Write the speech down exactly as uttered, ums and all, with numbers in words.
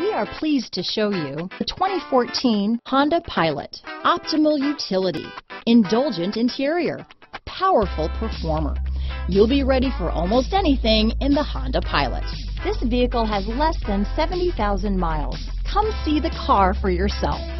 We are pleased to show you the twenty fourteen Honda Pilot. Optimal utility, indulgent interior, powerful performer. You'll be ready for almost anything in the Honda Pilot. This vehicle has less than seventy thousand miles. Come see the car for yourself.